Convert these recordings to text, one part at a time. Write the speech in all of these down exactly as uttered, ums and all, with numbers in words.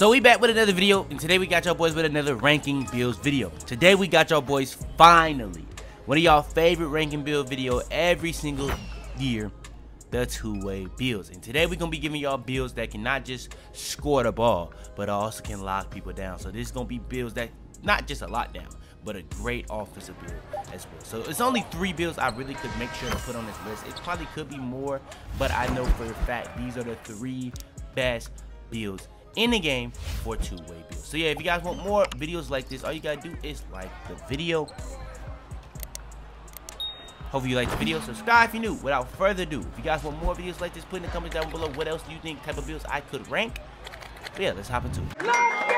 So we back with another video, and today we got y'all boys with another ranking builds video. Today we got y'all boys finally one of y'all favorite ranking build video every single year, the two-way builds. And today we're gonna be giving y'all builds that can not just score the ball, but also can lock people down. So this is gonna be builds that not just a lockdown, but a great offensive build as well. So it's only three builds I really could make sure to put on this list. It probably could be more, but I know for a fact these are the three best builds in the game for two-way builds. So yeah, if you guys want more videos like this, all you gotta do is like the video. Hopefully you liked the video. Subscribe if you're new. Without further ado, if you guys want more videos like this, put in the comments down below what else do you think type of builds I could rank. But yeah, let's hop into it. Let's go!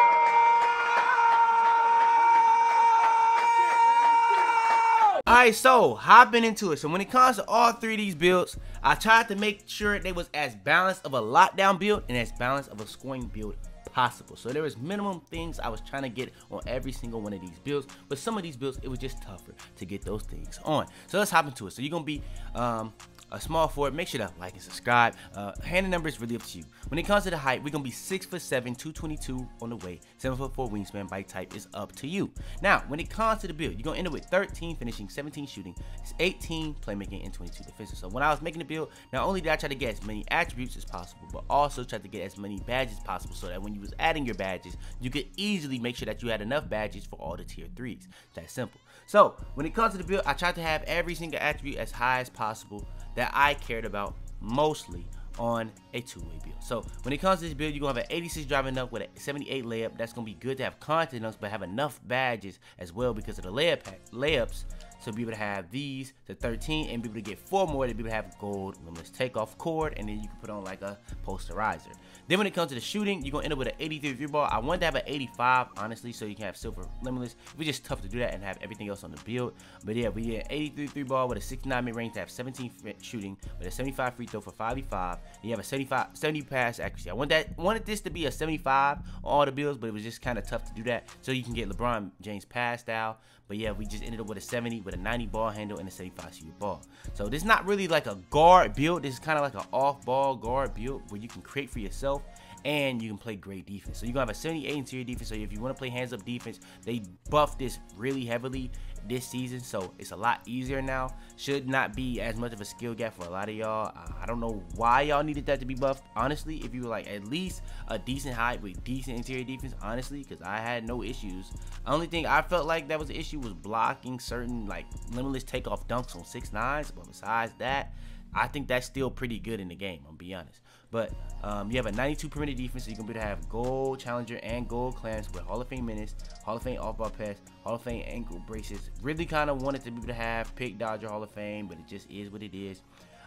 Alright, so hopping into it. So when it comes to all three of these builds, I tried to make sure they was as balanced of a lockdown build and as balanced of a scoring build possible. So there was minimum things I was trying to get on every single one of these builds, but some of these builds it was just tougher to get those things on. So let's hop into it. So you're gonna be um a small forward. Make sure to like and subscribe. Uh hand number is really up to you. When it comes to the height, we're gonna be six foot seven, two twenty-two on the way, seven foot four wingspan. Bike type is up to you. Now when it comes to the build, you're gonna end up with thirteen finishing, seventeen shooting, it's eighteen playmaking, and twenty-two defensive. So when I was making the build, not only did I try to get as many attributes as possible, but also tried to get as many badges as possible, so that when you was adding your badges, you could easily make sure that you had enough badges for all the tier threes. That simple. So when it comes to the build, I tried to have every single attribute as high as possible that I cared about mostly on a two-way build. So when it comes to this build, you're gonna have an eighty-six driving up with a seventy-eight layup. That's gonna be good to have confidence, but have enough badges as well because of the layup layups to be able to have these to thirteen and be able to get four more to be able to have gold limitless takeoff cord, and then you can put on like a posterizer. Then when it comes to the shooting, you're gonna end up with an eighty-three three ball. I wanted to have an eighty-five honestly, so you can have silver limitless. It was just tough to do that and have everything else on the build. But yeah, we get an eighty-three three ball with a sixty-nine mid range to have seventeen shooting with a seventy-five free throw for five v five. You have a seventy-five seventy pass accuracy. I want that wanted this to be a seventy-five on all the builds, but it was just kind of tough to do that. So you can get LeBron James pass style. But yeah, we just ended up with a seventy with a ninety ball handle and a seventy-five shoot ball. So this is not really like a guard build. This is kind of like an off-ball guard build where you can create for yourself and you can play great defense. So you're gonna have a seventy-eight interior defense. So if you want to play hands-up defense, they buffed this really heavily this season, so it's a lot easier now. Should not be as much of a skill gap for a lot of y'all. I don't know why y'all needed that to be buffed, honestly. If you were like at least a decent height with decent interior defense, honestly, because I had no issues. Only thing I felt like that was an issue was blocking certain like limitless takeoff dunks on six nines, but besides that, I think that's still pretty good in the game, I'm gonna be honest. But um, you have a ninety-two perimeter defense, so you're gonna be able to have gold challenger and gold clamps with Hall of Fame menace, Hall of Fame off-ball pass, Hall of Fame ankle braces. Really kind of wanted to be able to have pick dodger Hall of Fame, but it just is what it is.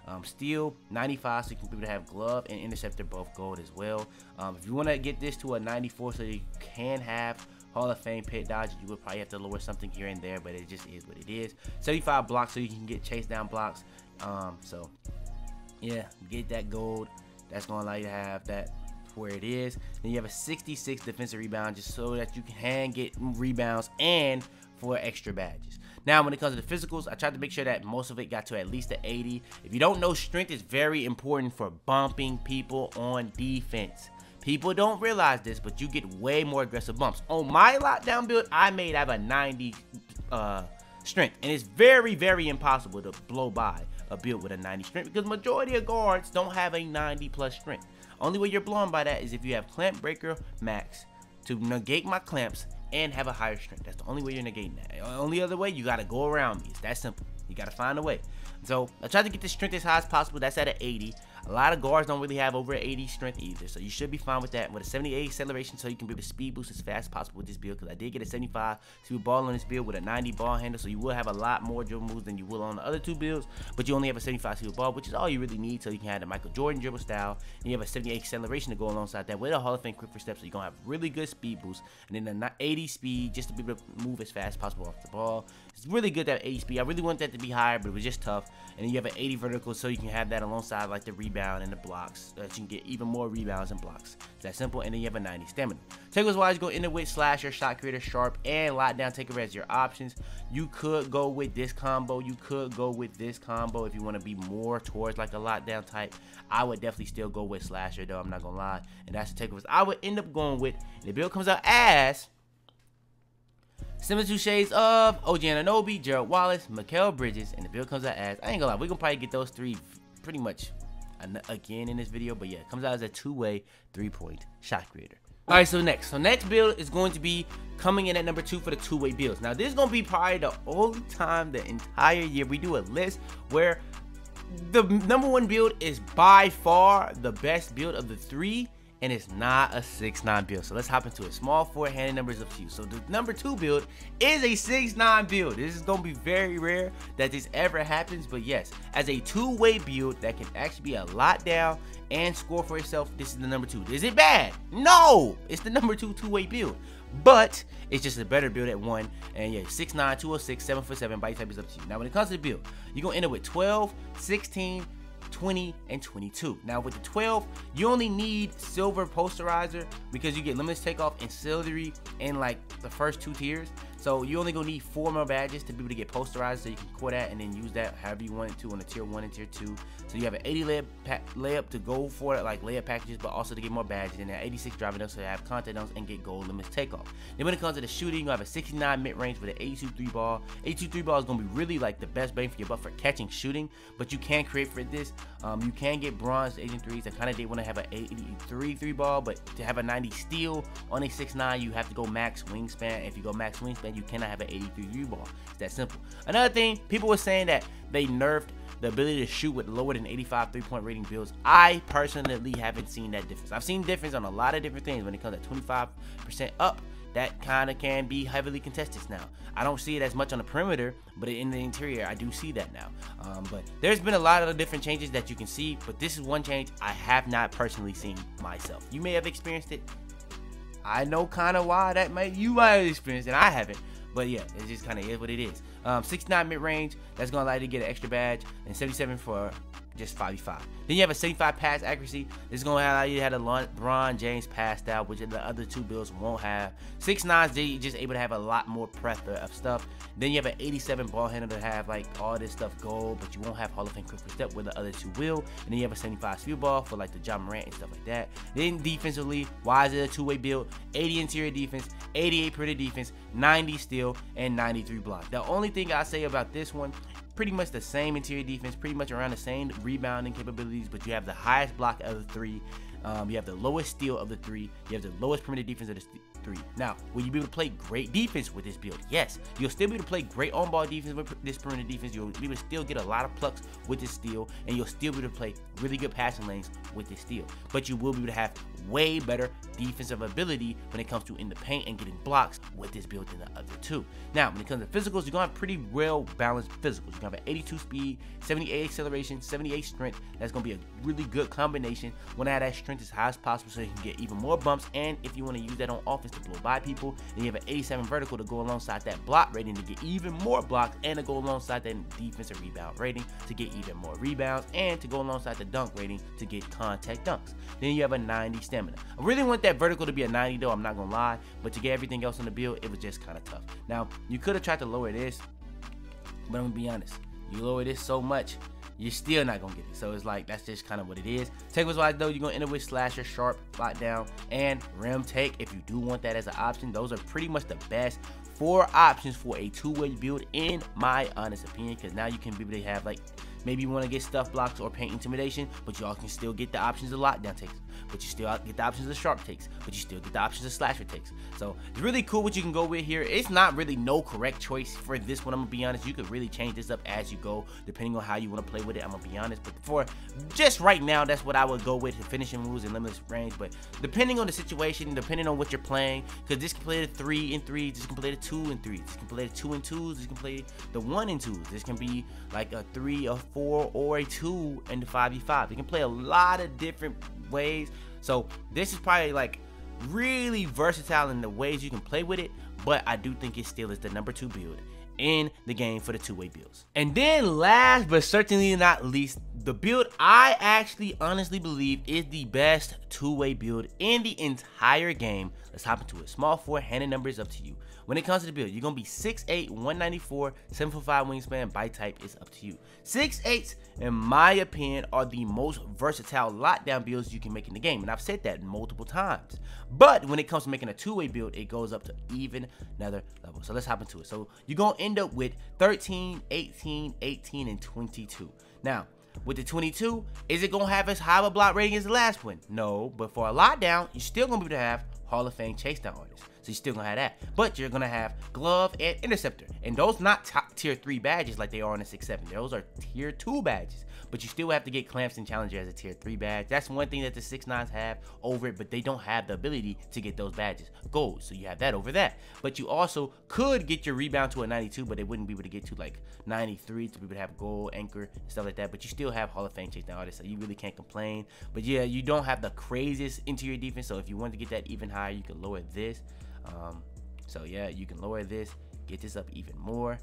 Um, Steel ninety-five, so you can be able to have glove and interceptor both gold as well. Um, if you want to get this to a ninety-four, so you can have Hall of Fame pit dodge, you would probably have to lower something here and there, but it just is what it is. seventy-five blocks, so you can get chase down blocks. Um, so yeah, get that gold. That's gonna allow you to have that where it is. Then you have a sixty-six defensive rebound, just so that you can get rebounds and for extra badges. Now when it comes to the physicals, I tried to make sure that most of it got to at least an eighty. If you don't know, strength is very important for bumping people on defense. People don't realize this, but you get way more aggressive bumps. On my lockdown build, I made I have a ninety uh, strength, and it's very, very impossible to blow by a build with a ninety strength because majority of guards don't have a ninety plus strength. Only way you're blown by that is if you have clamp breaker max to negate my clamps and have a higher strength. That's the only way you're negating that. The only other way, you gotta go around me. It's that simple. You gotta find a way. So I tried to get the strength as high as possible. That's at an eighty. A lot of guards don't really have over eighty strength either, so you should be fine with that. With a seventy-eight acceleration, so you can be able to speed boost as fast as possible with this build, because I did get a seventy-five to ball on this build with a ninety ball handle, so you will have a lot more dribble moves than you will on the other two builds, but you only have a seventy-five to ball, which is all you really need, so you can have the Michael Jordan dribble style, and you have a seventy-eight acceleration to go alongside that with a Hall of Fame quick for steps, so you're going to have really good speed boost, and then an eighty speed just to be able to move as fast as possible off the ball. It's really good to have eighty speed. I really want that to be higher, but it was just tough, and then you have an eighty vertical, so you can have that alongside like the rebound rebound and the blocks, so that you can get even more rebounds and blocks. It's that simple, and then you have a ninety stamina. Takeaways wise, go in with Slash, your shot creator, Sharp, and Lockdown Takeaway as your options. You could go with this combo. You could go with this combo if you want to be more towards like a Lockdown type. I would definitely still go with Slasher though, I'm not gonna lie. And that's the takeaways I would end up going with. And the build comes out as similar to shades of O G Anunoby, Gerald Wallace, Mikal Bridges, and the build comes out as, I ain't gonna lie, we're gonna probably get those three pretty much again in this video, but yeah, it comes out as a two-way, three-point shot creator. All right, so next, so next build is going to be coming in at number two for the two-way builds. Now, this is gonna be probably the only time the entire year we do a list where the number one build is by far the best build of the three, and it's not a six nine build. So let's hop into it. Small four, handed numbers of few. So the number two build is a six nine build. This is gonna be very rare that this ever happens, but yes, as a two-way build that can actually be a lot down and score for itself, this is the number two. Is it bad? No, it's the number two two-way build, but it's just a better build at one. And yeah, six nine, two oh six, seven foot seven, body type is up to you. Now when it comes to the build, you're gonna end up with twelve, sixteen, twenty, and twenty-two. Now with the twelve, you only need silver posterizer because you get limitless takeoff and silvery in like the first two tiers, so you only gonna need four more badges to be able to get posterized, so you can core that and then use that however you want it to on the tier one and tier two. So you have an eighty layup, layup to go for like layup packages, but also to get more badges, and an eighty-six driving up so you have contact dumps and get gold limits takeoff. Then when it comes to the shooting, you have a sixty-nine mid range with an eighty-two three ball. eighty-two three ball is gonna be really like the best bang for your buck for catching shooting, but you can create for this. Um, you can get bronze agent threes. I kind of did want to have an eighty-three three ball, but to have a ninety steal on a six nine, you have to go max wingspan. If you go max wingspan, you cannot have an eighty-three three ball. It's that simple. Another thing, people were saying that they nerfed the ability to shoot with lower than eighty-five three-point rating builds. I personally haven't seen that difference. I've seen difference on a lot of different things when it comes to twenty-five percent up. That kind of can be heavily contested now. I don't see it as much on the perimeter, but in the interior, I do see that now. Um, but there's been a lot of different changes that you can see, but this is one change I have not personally seen myself. You may have experienced it. I know kind of why that might, you might have experienced it, I haven't. But yeah, it just kind of is what it is. Um, sixty-nine mid-range, that's gonna allow you to get an extra badge, and seventy-seven for just five v five. Then you have a seventy-five pass accuracy. This is going to allow you to have a LeBron James pass style, which the other two builds won't have. six nines, you're just able to have a lot more plethora of stuff. Then you have an eighty-seven ball handle to have like all this stuff gold, but you won't have Hall of Fame quick for step where the other two will. And then you have a seventy-five speed ball for like the John Morant and stuff like that. Then defensively, why is it a two-way build? eighty interior defense, eighty-eight perimeter defense, ninety steal, and ninety-three block. The only thing I say about this one, pretty much the same interior defense, pretty much around the same rebounding capabilities, but you have the highest block of the three, um, you have the lowest steal of the three, you have the lowest perimeter defense of the three. Now, will you be able to play great defense with this build? Yes, you'll still be able to play great on-ball defense with this perimeter defense, you'll be able to still get a lot of plucks with this steal, and you'll still be able to play really good passing lanes with this steal, but you will be able to have way better defensive ability when it comes to in the paint and getting blocks with this build than the other two. Now, when it comes to physicals, you're gonna have pretty well balanced physicals. You're gonna have an eighty-two speed, seventy-eight acceleration, seventy-eight strength. That's gonna be a really good combination. When I have that strength as high as possible so you can get even more bumps, and if you want to use that on offense to blow by people, then you have an eighty-seven vertical to go alongside that block rating to get even more blocks, and to go alongside that defensive rebound rating to get even more rebounds, and to go alongside the dunk rating to get contact dunks. Then you have a ninety standard. I really want that vertical to be a ninety though, I'm not gonna lie, but to get everything else on the build, it was just kind of tough. Now, you could have tried to lower this, but I'm gonna be honest, you lower this so much, you're still not gonna get it. So it's like, that's just kind of what it is. Takeaways wise though, you're gonna end up with Slasher, Sharp, Lockdown, and Rim Take if you do want that as an option. Those are pretty much the best four options for a two-way build in my honest opinion, because now you can be able to have like, maybe you want to get stuff blocks or paint intimidation, but you all can still get the options of Lockdown takes, but you still get the options of Sharp takes, but you still get the options of Slasher takes. So it's really cool what you can go with here. It's not really no correct choice for this one, I'm gonna be honest. You could really change this up as you go depending on how you want to play with it, I'm gonna be honest. But for just right now, that's what I would go with, the finishing moves and limitless range. But depending on the situation, depending on what you're playing, because this can play the three and threes, this can play the two and threes, this can play the two and twos, this can play the one and twos, this can be like a three, a four, or a two and the five v five. You can play a lot of different ways, so this is probably like really versatile in the ways you can play with it, but I do think it still is the number two build in the game for the two-way builds. And then last but certainly not least, The build I actually honestly believe is the best two-way build in the entire game. Let's hop into it. Small four, handed number is up to you. When it comes to the build, you're going to be six eight, one ninety-four, seven foot five wingspan, bite type is up to you. six eights, in my opinion, are the most versatile lockdown builds you can make in the game, and I've said that multiple times. But when it comes to making a two-way build, it goes up to even another level. So let's hop into it. So you're going to end up with thirteen, eighteen, eighteen, and twenty-two. Now, with the twenty-two, is it going to have as high of a block rating as the last one? No, but for a lockdown, you're still going to be able to have Hall of Fame chase down artists. So you're still going to have that. But you're going to have glove and interceptor. And those not top tier three badges like they are in the six seven. Those are tier two badges. But you still have to get Clamps and Challenger as a tier three badge. That's one thing that the six nines have over it, but they don't have the ability to get those badges. Gold, so you have that over that. But you also could get your rebound to a ninety-two, but they wouldn't be able to get to like ninety-three to be able to have gold, anchor, and stuff like that. But you still have Hall of Fame chase down artists, so you really can't complain. But yeah, you don't have the craziest interior defense, so if you want to get that even higher, you can lower this. Um, so yeah, you can lower this, get this up even more.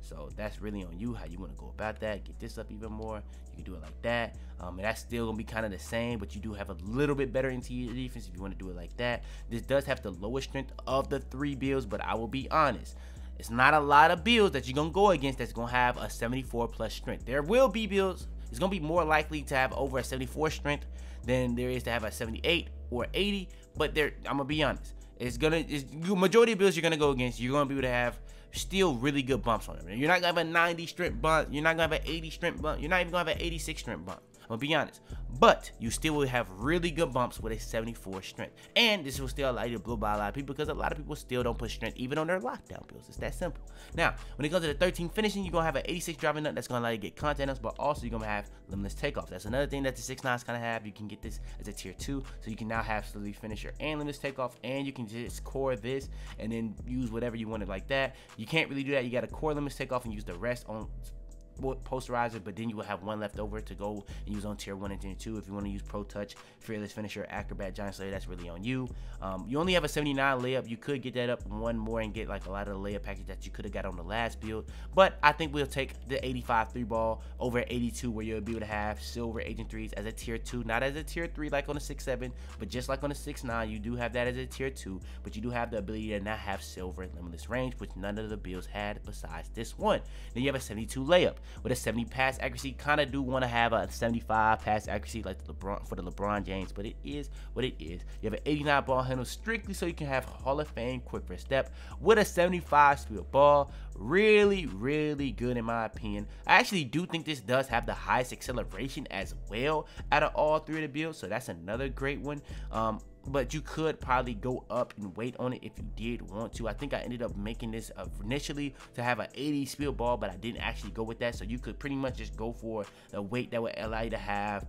So that's really on you, how you want to go about that. Get this up even more. You can do it like that. Um, and that's still going to be kind of the same, but you do have a little bit better interior defense if you want to do it like that. This does have the lowest strength of the three builds, but I will be honest. It's not a lot of builds that you're going to go against that's going to have a seventy-four plus strength. There will be builds. It's going to be more likely to have over a seventy-four strength than there is to have a seventy-eight or eighty. But there, I'm going to be honest. It's gonna, it's, majority of builds you're gonna go against, you're gonna be able to have still really good bumps on them. You're not gonna have a ninety strength bump, you're not gonna have an eighty strength bump, you're not even gonna have an eighty-six strength bump. I'm gonna be honest. But you still will have really good bumps with a seventy-four strength. And this will still allow you to blow by a lot of people because a lot of people still don't put strength even on their lockdown builds. It's that simple. Now, when it comes to the thirteen finishing, you're gonna have an eighty-six driving nut that's gonna allow you to get contact ups, but also you're gonna have limitless takeoffs. That's another thing that the six nines kind of have. You can get this as a tier two, so you can now have slowly finisher and limitless takeoff, and you can just core this and then use whatever you wanted like that. You can't really do that. You gotta core limitless takeoff and use the rest on posterizer, but then you will have one left over to go and use on tier one and tier two. If you want to use Pro Touch, Fearless Finisher, Acrobat, Giant Slayer, that's really on you. Um, you only have a seventy-nine layup. You could get that up one more and get like a lot of the layup package that you could have got on the last build, but I think we'll take the eighty-five three ball over eighty-two, where you'll be able to have silver agent threes as a tier two, not as a tier three like on a six seven, but just like on a six nine, you do have that as a tier two, but you do have the ability to not have silver limitless range, which none of the builds had besides this one. Then you have a seventy-two layup with a seventy pass accuracy. Kind of do want to have a seventy-five pass accuracy like the LeBron, for the LeBron James, but it is what it is. You have an eighty-nine ball handle strictly so you can have Hall of Fame quick first step with a seventy-five speed ball. Really, really good in my opinion. I actually do think this does have the highest acceleration as well out of all three of the builds, so that's another great one. Um, but you could probably go up and wait on it if you did want to. I think I ended up making this initially to have an eighty speed ball, but I didn't actually go with that, so you could pretty much just go for a weight that would allow you to have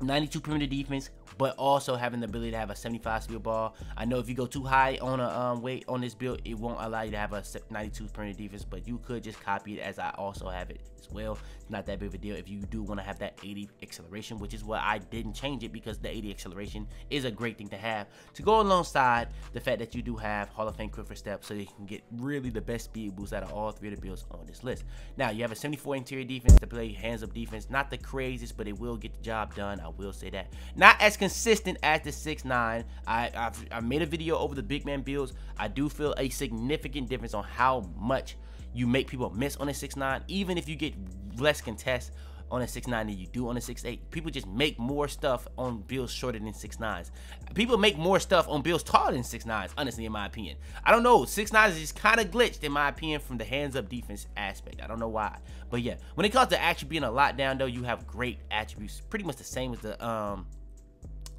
ninety-two perimeter defense, but also having the ability to have a seventy-five speed ball. I know if you go too high on a um, weight on this build, it won't allow you to have a ninety-two perimeter defense, but you could just copy it as I also have it as well. It's not that big of a deal if you do want to have that eighty acceleration, which is why I didn't change it, because the eighty acceleration is a great thing to have to go alongside the fact that you do have Hall of Fame quick first step, so you can get really the best speed boost out of all three of the builds on this list. Now you have a seventy-four interior defense to play hands up defense, not the craziest, but it will get the job done. I will say that. Not as consistent as the six nine. I I've, I made a video over the big man builds. I do feel a significant difference on how much you make people miss on a six nine, even if you get less contests on a six nine than you do on a six eight. People just make more stuff on builds shorter than six nines. People make more stuff on builds taller than six nines, honestly, in my opinion. I don't know, six nines is just kind of glitched, in my opinion, from the hands-up defense aspect. I don't know why, but yeah. When it comes to actually being a lockdown, though, you have great attributes, pretty much the same as the, um,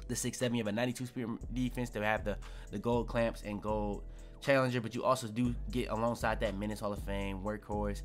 the six seven. You have a ninety-two speed defense to have the, the gold clamps and gold challenger, but you also do get alongside that Menace Hall of Fame, workhorse,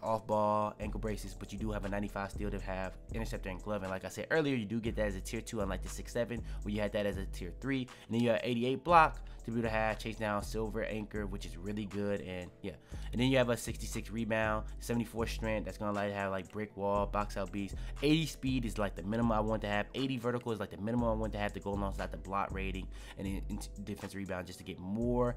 off ball, ankle braces, but you do have a ninety-five steal to have interceptor and glove, and like I said earlier, you do get that as a tier two, unlike the six seven where you had that as a tier three. And then you have eighty-eight block to be able to have chase down silver anchor, which is really good. And yeah, and then you have a sixty-six rebound, seventy-four strength that's gonna allow you to have like brick wall, box out beast. eighty speed is like the minimum I want to have, eighty vertical is like the minimum I want to have to go alongside the block rating, and then defense rebound just to get more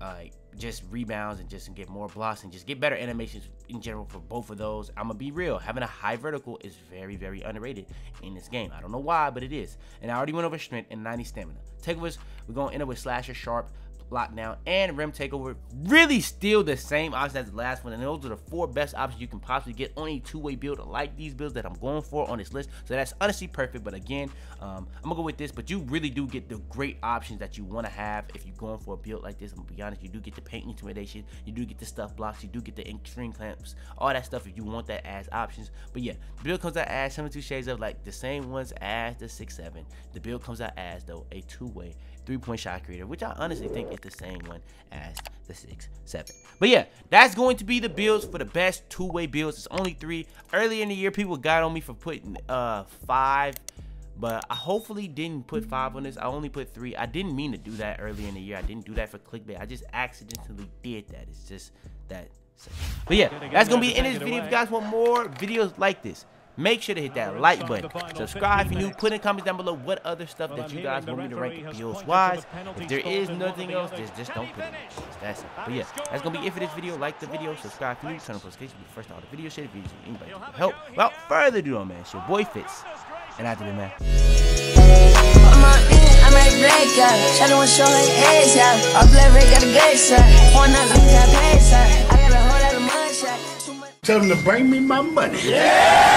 uh, just rebounds and just get more blocks and just get better animations in general for both of those. I'm gonna be real, having a high vertical is very, very underrated in this game. I don't know why, but it is. And I already went over strength and ninety stamina. Takeovers, we're gonna end up with slasher, sharp, lockdown, and rim takeover. Really still the same option as the last one, and those are the four best options you can possibly get on a two-way build like these builds that I'm going for on this list. So that's honestly perfect. But again, um I'm gonna go with this, but you really do get the great options that you want to have if you're going for a build like this. I'm gonna be honest, you do get the paint intimidation, you do get the stuff blocks, you do get the extreme clamps, all that stuff if you want that as options. But yeah, the build comes out as seventy-two shades of like the same ones as the six seven. The build comes out as though a two-way three-point shot creator, which I honestly think is the same one as the six seven. But yeah, that's going to be the builds for the best two-way builds. It's only three. Earlier in the year, people got on me for putting uh five, but I hopefully didn't put five on this. I only put three. I didn't mean to do that earlier in the year. I didn't do that for clickbait. I just accidentally did that. It's just that. But yeah, that's gonna be in this video. If you guys want more videos like this, make sure to hit that like button, subscribe if you're new, put in comments down below what other stuff well, that you guys want me to rank builds wise. If there is nothing else, just, just don't put it. That's it. But yeah, that's going to be it for this video. Like the video, subscribe if you're new, turn on notifications, be first on all the video, share the videos with anybody to help. Without further ado, man, it's your boy Fitz, and I do it, man. I'm a red guy, shadow and show his heads out. I play red, got a good side, one night long, got a bad side. I got a whole lot of money. Tell them to bring me my money. Yeah!